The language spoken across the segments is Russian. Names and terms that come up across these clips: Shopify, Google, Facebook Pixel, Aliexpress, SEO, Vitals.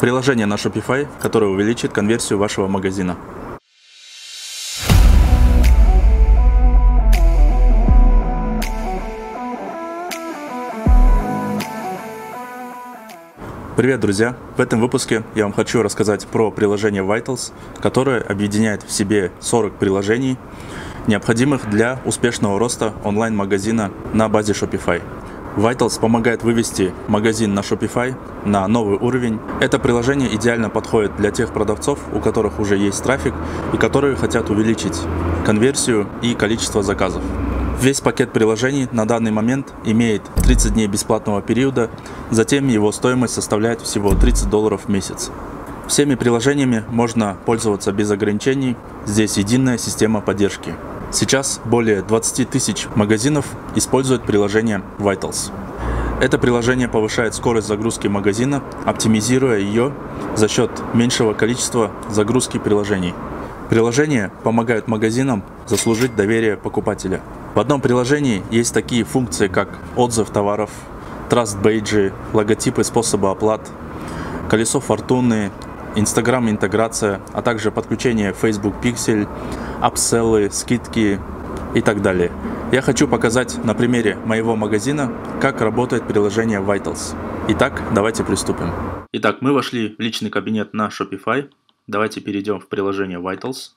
Приложение на Shopify, которое увеличит конверсию вашего магазина. Привет, друзья! В этом выпуске я вам хочу рассказать про приложение Vitals, которое объединяет в себе 40 приложений, необходимых для успешного роста онлайн-магазина на базе Shopify. Vitals помогает вывести магазин на Shopify на новый уровень. Это приложение идеально подходит для тех продавцов, у которых уже есть трафик и которые хотят увеличить конверсию и количество заказов. Весь пакет приложений на данный момент имеет 30 дней бесплатного периода, затем его стоимость составляет всего $30 в месяц. Всеми приложениями можно пользоваться без ограничений, здесь единая система поддержки. Сейчас более 20 тысяч магазинов используют приложение Vitals. Это приложение повышает скорость загрузки магазина, оптимизируя ее за счет меньшего количества загрузки приложений. Приложения помогают магазинам заслужить доверие покупателя. В одном приложении есть такие функции, как отзыв товаров, траст-бейджи, логотипы способа оплат, колесо фортуны, Instagram-интеграция, а также подключение Facebook Pixel, апселлы, скидки и так далее. Я хочу показать на примере моего магазина, как работает приложение Vitals. Итак, давайте приступим. Итак, мы вошли в личный кабинет на Shopify. Давайте перейдем в приложение Vitals.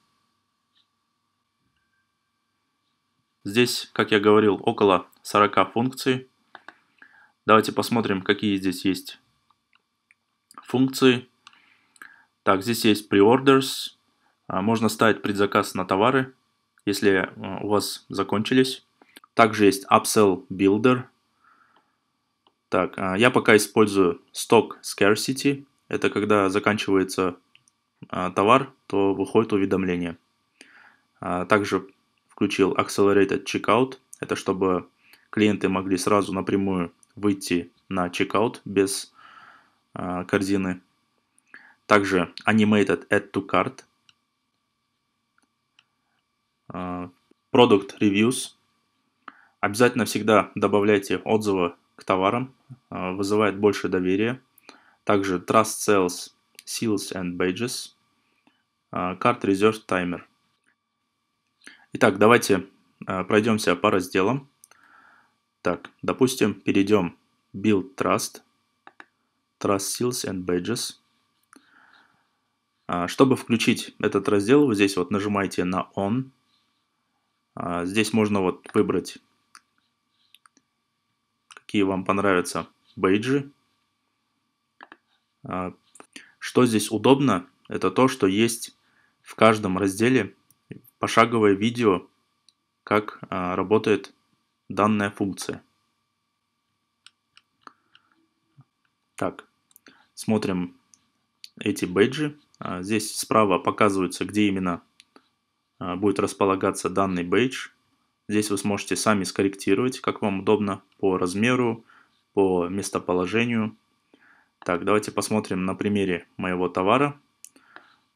Здесь, как я говорил, около 40 функций. Давайте посмотрим, какие здесь есть функции. Так, здесь есть pre-orders. Можно ставить предзаказ на товары, если у вас закончились. Также есть upsell builder. Так, я пока использую stock scarcity. Это когда заканчивается товар, то выходит уведомление. Также включил accelerated checkout. Это чтобы клиенты могли сразу напрямую выйти на checkout без корзины. Также animated add to cart. Product reviews. Обязательно всегда добавляйте отзывы к товарам. Вызывает больше доверия. Также trust sales. Seals and Badges, Cart Reserve Timer. Итак, давайте пройдемся по разделам. Так, допустим, перейдем Build Trust, Trust Seals and Badges. Чтобы включить этот раздел, вы здесь вот нажимаете на On. Здесь можно вот выбрать, какие вам понравятся бейджи. Что здесь удобно, это то, что есть в каждом разделе пошаговое видео, как работает данная функция. Так, смотрим эти бейджи. Здесь справа показывается, где именно будет располагаться данный бейдж. Здесь вы сможете сами скорректировать, как вам удобно, по размеру, по местоположению. Так, давайте посмотрим на примере моего товара.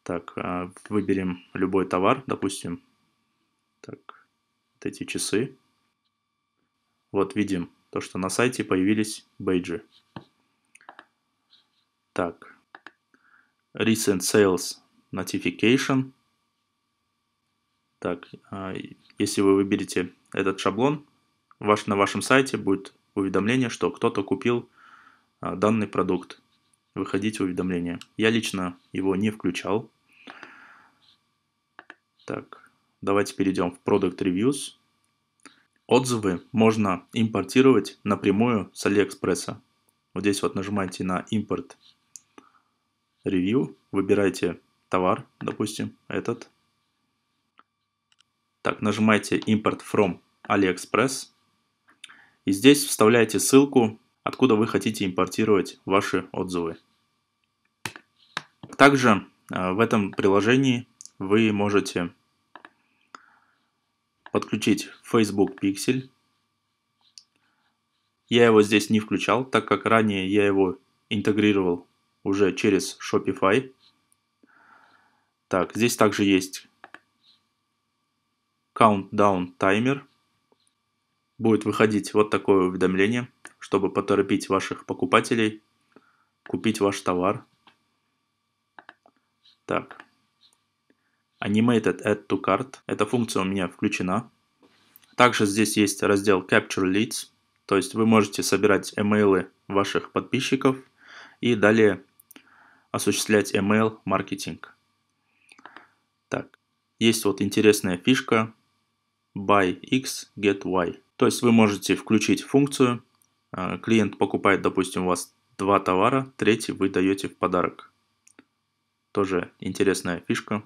Так, выберем любой товар, допустим, так, вот эти часы. Вот видим то, что на сайте появились бейджи. Так, Recent Sales Notification. Так, если вы выберете этот шаблон, на вашем сайте будет уведомление, что кто-то купил данный продукт. Выходить уведомления. Я лично его не включал. Так, давайте перейдем в Product Reviews. Отзывы можно импортировать напрямую с Алиэкспресса. Вот здесь вот нажимаете на Import Review, выбираете товар, допустим, этот. Так, нажимаете Import from Aliexpress. И здесь вставляете ссылку, откуда вы хотите импортировать ваши отзывы. Также в этом приложении вы можете подключить Facebook Pixel. Я его здесь не включал, так как ранее я его интегрировал уже через Shopify. Так, здесь также есть Countdown Timer. Будет выходить вот такое уведомление, чтобы поторопить ваших покупателей купить ваш товар. Так. Animated Add to Cart. Эта функция у меня включена. Также здесь есть раздел Capture Leads. То есть вы можете собирать имейлы ваших подписчиков и далее осуществлять email-маркетинг. Так. Есть вот интересная фишка Buy X, Get Y. То есть вы можете включить функцию. Клиент покупает, допустим, у вас 2 товара, третий вы даете в подарок. Тоже интересная фишка.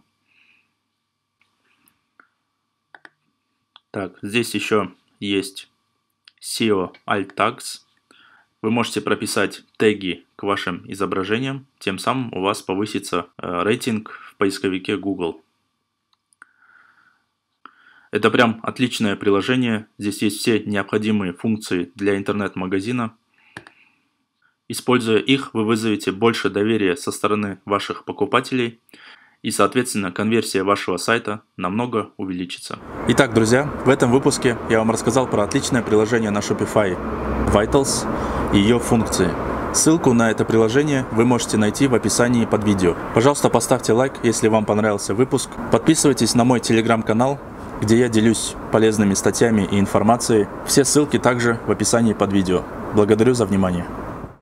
Так, здесь еще есть SEO Alt Tags. Вы можете прописать теги к вашим изображениям, тем самым у вас повысится рейтинг в поисковике Google. Это прям отличное приложение. Здесь есть все необходимые функции для интернет-магазина. Используя их, вы вызовете больше доверия со стороны ваших покупателей. И, соответственно, конверсия вашего сайта намного увеличится. Итак, друзья, в этом выпуске я вам рассказал про отличное приложение на Shopify Vitals и ее функции. Ссылку на это приложение вы можете найти в описании под видео. Пожалуйста, поставьте лайк, если вам понравился выпуск. Подписывайтесь на мой телеграм-канал, где я делюсь полезными статьями и информацией. Все ссылки также в описании под видео. Благодарю за внимание.